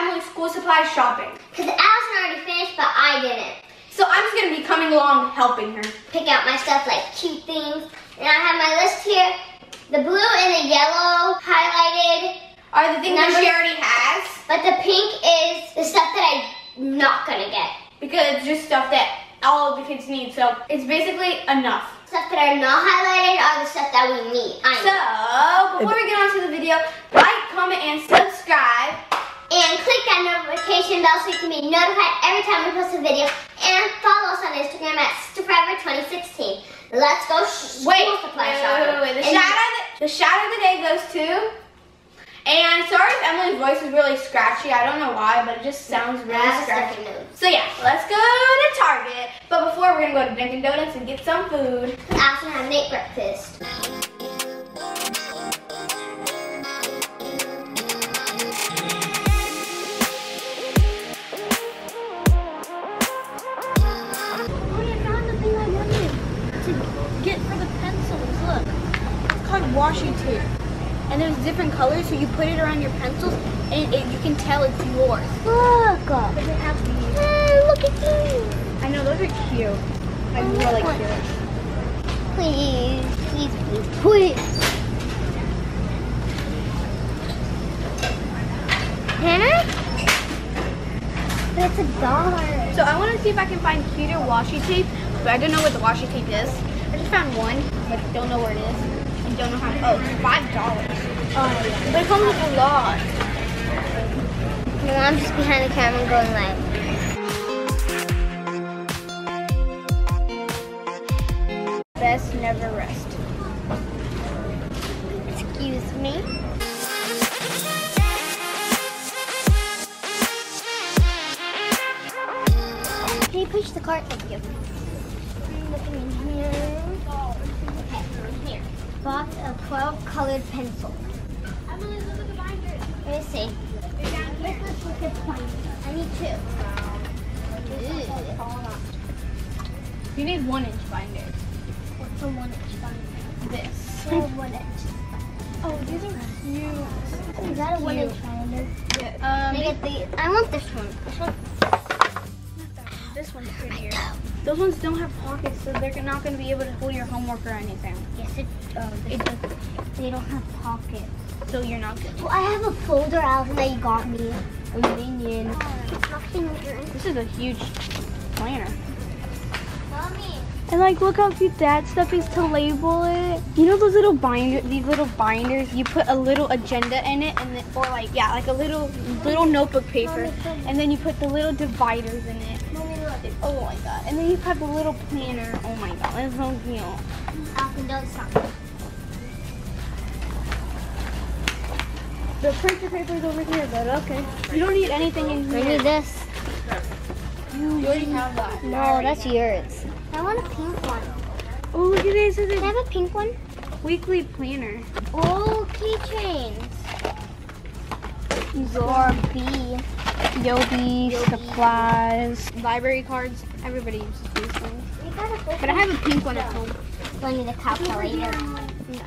Emily's school supply shopping. Because Allison already finished, but I didn't. So I'm just going to be coming along helping her. Pick out my stuff like cute things. And I have my list here. The blue and the yellow highlighted are the things that she already has. But the pink is the stuff that I'm not going to get. Because it's just stuff that all of the kids need. So it's basically enough. Stuff that are not highlighted are the stuff that we need. So, before we get on to the video, like, comment, and subscribe. And click that notification bell so you can be notified every time we post a video. And follow us on Instagram at sisterforever2016. Let's go wait, the shout of the day goes to... And sorry if Emily's voice is really scratchy. I don't know why, but it just sounds really scratchy. So yeah, let's go to Target. But before, we're going to go to Dunkin' Donuts and get some food. I also have late breakfast. Oh, yeah, I found the thing I wanted to get for the pencils. Look, it's called washi tape. And there's different colors, so you put it around your pencils, and you can tell it's yours. Look! Doesn't have to be. Look at these! I know, those are cute. I really like cute. Please, please, please, please. Hannah? That's $1. So I want to see if I can find cuter washi tape, but I don't know what the washi tape is. I just found one, but don't know where it is. Don't know how to, it's $5. Oh, yeah. But it comes with a lot. No, I'm just behind the camera going live. Best never rest. Excuse me. Can you push the cart? Thank you. I'm looking in here. Okay, here. Box of 12 colored pencils. I'm going to look at the binder. Let me see. Let's look at one. I need two. You need 1-inch binder. What's a 1-inch binder? This. Oh, 1-inch. Oh, these are cute. Is that a 1-inch binder? Yes. I want this one. This one's prettier. Those ones don't have pockets, so they're not going to be able to hold your homework or anything. Yes, they don't have pockets. So you're not good. Well, I have a folder out that you got me. I'm getting in. This is a huge planner. Mommy. And like, look how cute that stuff is to label it. You know those little binders, these little binders, you put a little agenda in it, and then, or like, yeah, like a little notebook paper. And then you put the little dividers in it. Oh my god. And then you have the little planner. Oh my god, that's so cute. The printer paper is over here, but okay. You don't need anything in here. I need this. You already have that. No, that's yours. I want a pink one. Oh, look at this. Can I have a pink one? Weekly planner. Oh, keychains. Zorb. Yoobi, supplies, library cards. Everybody uses these things. But I have a pink one at home. I need a calculator. No.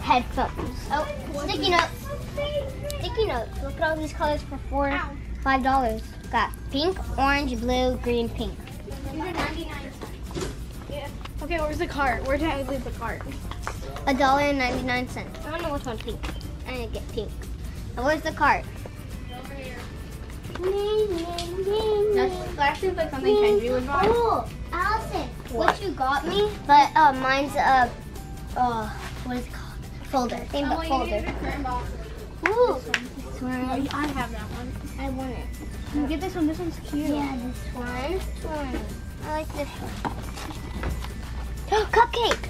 Headphones. Oh, sticky notes. Sticky notes. Look at all these colors for $5. Got pink, orange, blue, green, pink. These are 99 cents. Yeah. Okay, where's the cart? Where did I leave the cart? $1.99. I don't know which one's pink. I need to get pink. Now, where's the cart? That seems like something Kendry would buy. Oh, Allison, what you got me? But mine's a, what is it called? Folder. Same but folder. Ooh, this one. Oh, I have that one. I want it. You get this one. This one's cute. Yeah, this one. This one. I like this one. Oh, cupcake.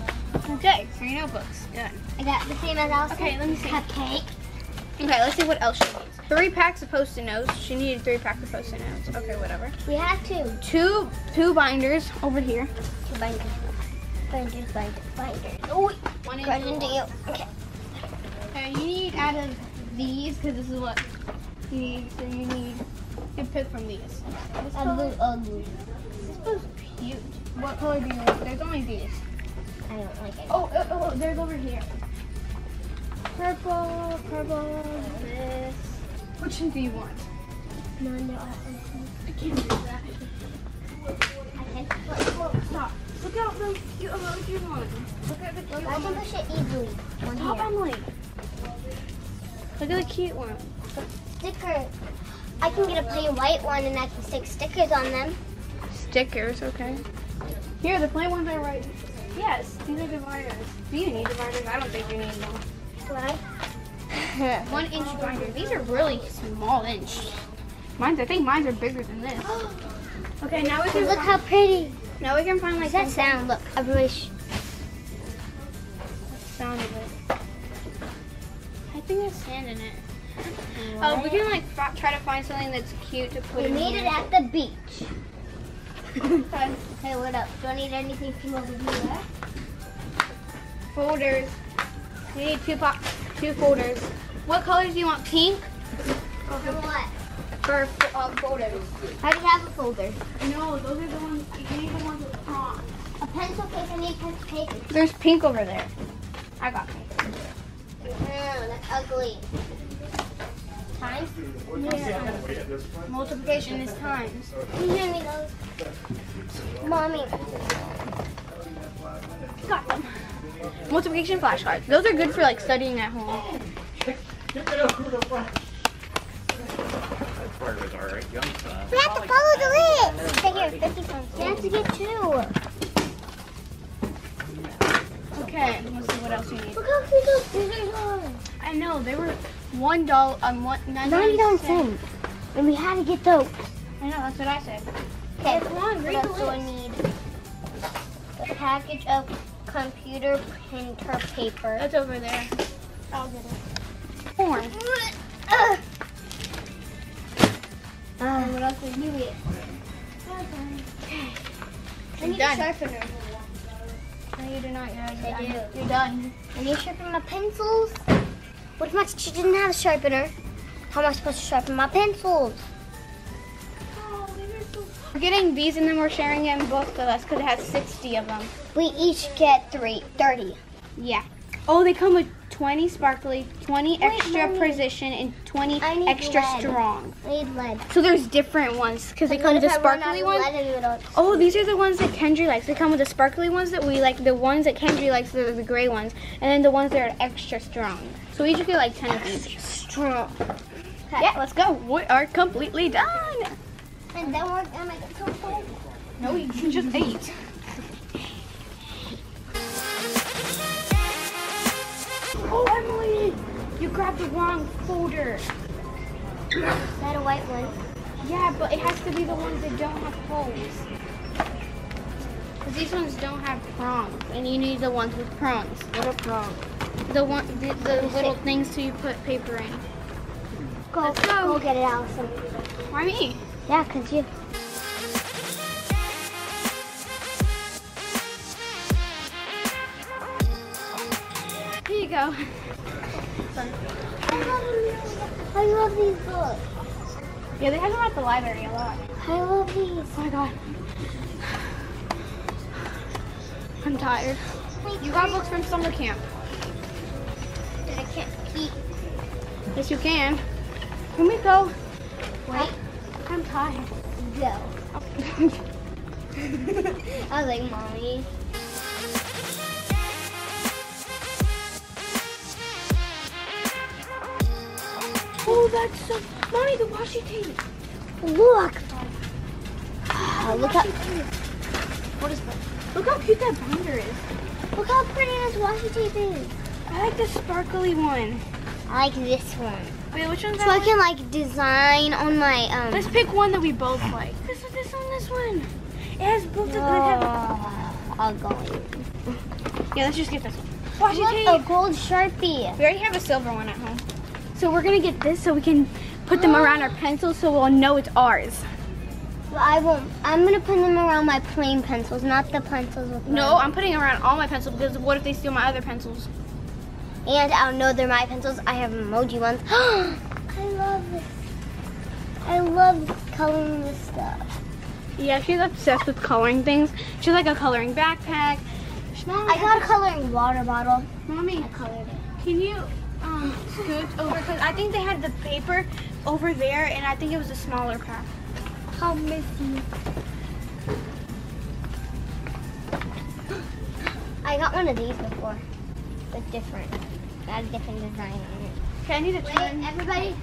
Okay, for your notebooks. Good. I got the same as Allison. Okay, let me see. Cupcake. Okay, let's see what else she needs. 3 packs of Post-it notes. She needed 3 packs of Post-it notes. Okay, whatever. We have two binders over here. Two binders. Oh, one into you. Okay. Okay, you need out of these, because this is what you need. So you need to pick from these. This color's ugly. This one's cute. What color do you want? There's only these. I don't like it. Oh, there's over here. Purple, this, Which one do you want? No, I can't do that. Stop. Look at the cute emoji one. Look at the cute one. I can push it easily. Stop, Emily. Look at the cute one. Sticker. I can get a plain white one and I can stick stickers on them. Stickers, okay. Here, the plain ones are right. Yes, these are dividers. Do you need dividers? I don't think you need them. What? 1 inch binder. These are really small inch. Mine's, I think mine are bigger than this. Okay, now we can look how pretty. Now we can find like that sound. Look, I wish. That sound of it. I think there's sand in it. Oh, we can like try to find something that's cute to put in. We need it at the beach. Hey, what up? Do I need anything from over here? Folders. We need two folders. What colors do you want? Pink? For what? For folders. I already have a folder. No, those are the ones, you need the ones with prongs. A pencil case, I need pencil paper. There's pink over there. I got pink. No, that's ugly. Times? Yeah. Multiplication is times. You hear me those? Mommy. Got them. Multiplication flashcards. Those are good for like studying at home. We have to follow the list. Figure 50 cents. We have to get two. Okay, let's see what else we need. Look how cute those scissors are. I know, they were $1.99. And we had to get those. I know, that's what I said. Okay, come on, read the list. I need a package of computer printer paper. That's over there. I'll get it. Corn. What else is new? Okay. I need a sharpener. No, you do not. I do. You're done. I need to sharpen my pencils. What if my teacher didn't have a sharpener? How am I supposed to sharpen my pencils? Oh, these are so... We're getting these and then we're sharing it in both of us because it has 60 of them. We each get 30. Yeah. Oh, they come with 20 sparkly, 20 extra precision, and 20 extra strong. I need lead. So there's different ones because they come with the sparkly ones. Oh, these are the ones that Kendry likes. They come with the sparkly ones that we like. The ones that Kendry likes are the gray ones, and then the ones that are extra strong. So we should get like 10 of each. Strong. Okay. Yeah, let's go. We are completely done. And then we're gonna get so full. No, you can just eat. Oh, Emily! You grabbed the wrong folder. Is that a white one? Yeah, but it has to be the ones that don't have holes. Because these ones don't have prongs, and you need the ones with prongs. What are prongs? The little things so you put paper in. Let's go. Go get it, Allison. Why me? Yeah, because you... Go. I love these books. Yeah, they have them at the library a lot. I love these. Oh my god. I'm tired. You got books from summer camp. That I can't eat. Yes, you can. Can we go? Wait. I'm tired. Go. I was like, Mommy. Oh, that's so... Mommy, the washi tape. Look. Look at... What is that? Look how cute that binder is. Look how pretty this washi tape is. I like the sparkly one. I like this one. Wait, which one's that? So I can, like, design on my... Let's pick one that we both like. This one. It has both of them. I'll go. Yeah, let's just get this one. Washi tape. Look, a gold Sharpie. We already have a silver one at home. So we're gonna get this so we can put them around our pencils so we'll know it's ours. Well, I won't. I'm gonna put them around my plain pencils, not the pencils with mine. No, I'm putting around all my pencils because what if they steal my other pencils? And I'll know they're my pencils. I have emoji ones. I love this. I love coloring this stuff. Yeah, she's obsessed with coloring things. She's like a coloring backpack. Mommy, I got a coloring water bottle. Mommy, I colored it. Can you? scoot over, because I think they had the paper over there, and I think it was a smaller pack. How messy. I got one of these before, but different. Got a different design on it. Okay, I need to turn. Everybody.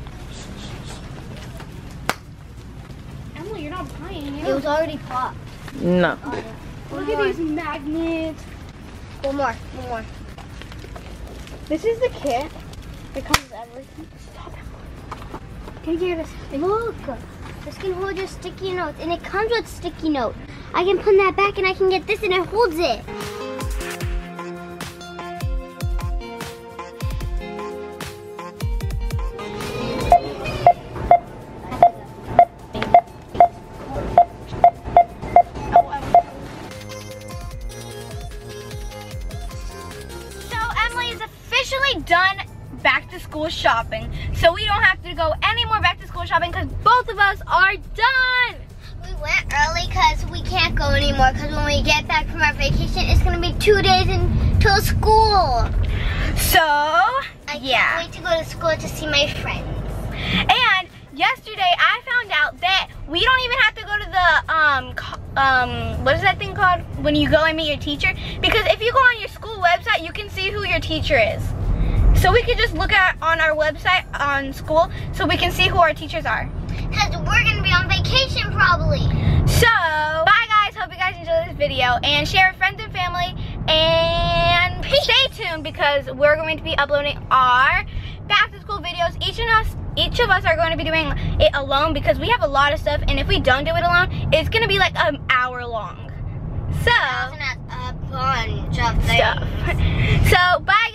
Emily, you're not buying. It was already popped. No. Look at these magnets. One more. This is the kit. It comes with everything. Stop it. Can you hear this? Look. This can hold your sticky notes, and it comes with sticky note. I can put that back, and I can get this, and it holds it. Shopping, so we don't have to go any more back to school shopping because both of us are done. We went early because we can't go anymore, because when we get back from our vacation it's gonna be 2 days until school. So I can't wait to go to school to see my friends. And yesterday I found out that we don't even have to go to the what is that thing called when you go and meet your teacher, because if you go on your school website you can see who your teacher is. So we can just look at on our website on school so we can see who our teachers are. Because we're going to be on vacation probably. So, bye guys. Hope you guys enjoyed this video. And share with friends and family. And stay tuned because we're going to be uploading our back to school videos. Each of us are going to be doing it alone because we have a lot of stuff. And if we don't do it alone, it's going to be like an hour long. So, a bunch of things. So, bye.